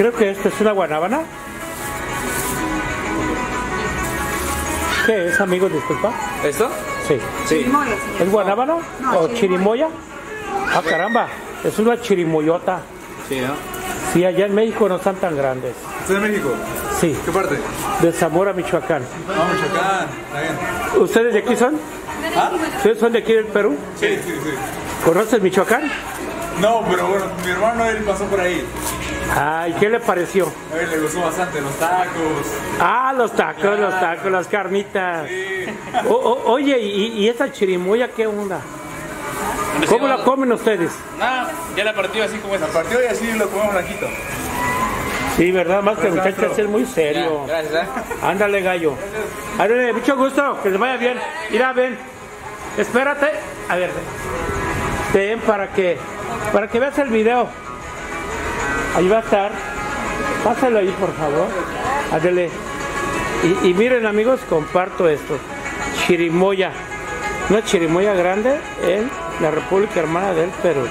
Creo que esto es una guanábana. ¿Qué es, amigo? Disculpa. ¿Esto? Sí. Chirimoya, señor. ¿Es guanábana? No, ¿o chirimoya? Ah, caramba. Es una chirimoyota. Sí, ¿no? Sí, allá en México no están tan grandes. ¿Usted es de México? Sí. ¿Qué parte? De Zamora, Michoacán. Ah, oh, Michoacán. Está bien. ¿Ustedes de aquí son? ¿Ah? ¿Ustedes son de aquí del Perú? Sí, sí, sí. ¿Conoces Michoacán? No, pero bueno, mi hermano él pasó por ahí. Ah, ¿y qué le pareció? A él le gustó bastante los tacos. Ah, los tacos, claro. Los tacos, las carnitas. Sí. Oye, ¿y esa chirimoya qué onda? ¿Cómo la comen ustedes? Nada, ya la partió así como es. La partió y así lo comemos blanquito. Sí, verdad, más que muchachos es muy serio. Ya, gracias, ¿eh? Ándale, gallo. Ándale, mucho gusto, que les vaya bien. Mira, ven, espérate. A ver, ven para que veas el video. Ahí va a estar. Pásalo ahí, por favor. Ándale. Y miren, amigos, comparto esto. Chirimoya. Una chirimoya grande en la República Hermana del Perú.